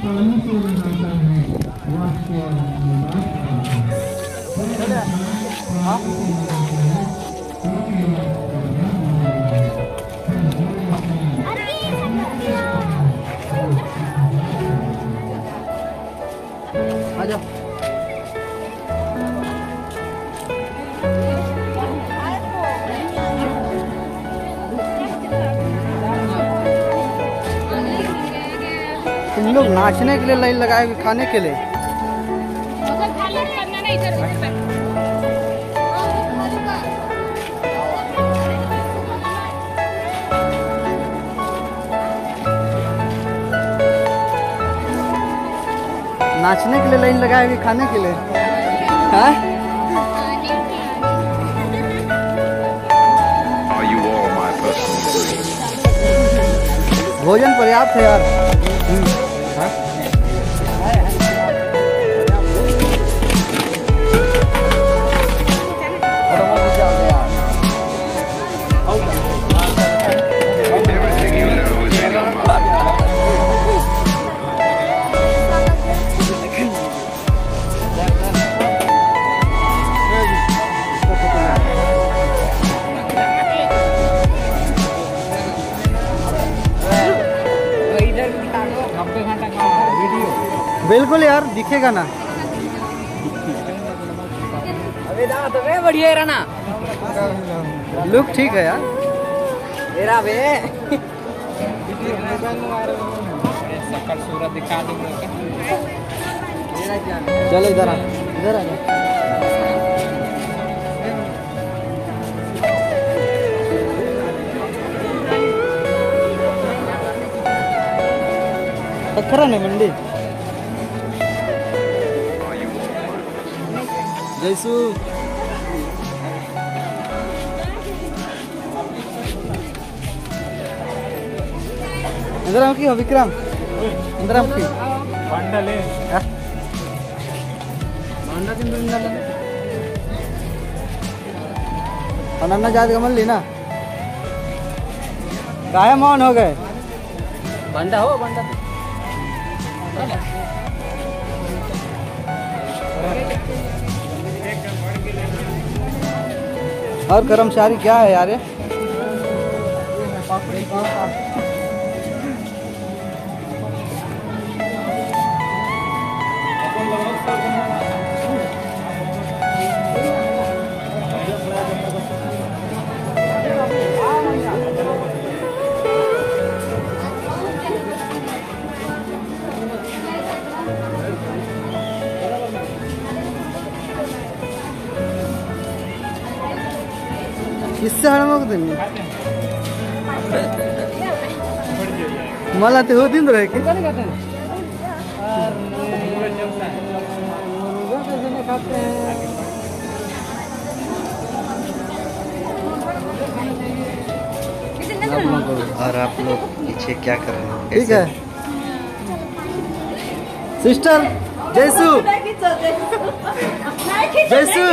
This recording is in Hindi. ताली से मनाता है। वाक्य धन्यवाद करता है। ताली से मनाता है। धन्यवाद करना मनाता है। धन्यवाद। आजा। लोग नाचने के लिए लाइन लगाए हुए खाने के लिए नाचने के लिए लाइन लगाए हुए खाने के लिए है। भोजन पर्याप्त है यार। बिल्कुल यार दिखेगा ना। अबे दांत अबे बढ़िया है ना। लुक ठीक है यार। मेरा बे सकल सूरत दिखा दूंगा। चलो इधर आ इधर आ। पत्थर है मंडी जैसू इंद्राम की हो विक्रम इंद्राम की पांडा ले पांडा किंतु इंद्राम पनाना जात कमल लेना गायब मान हो गए बंदा हो बंदा और कर्मचारी क्या है यार। इससे हड़मक दिन मला ते होती रहे कि और आप लोग पीछे क्या कर रहे हैं। ठीक है सिस्टर जयसू जयसू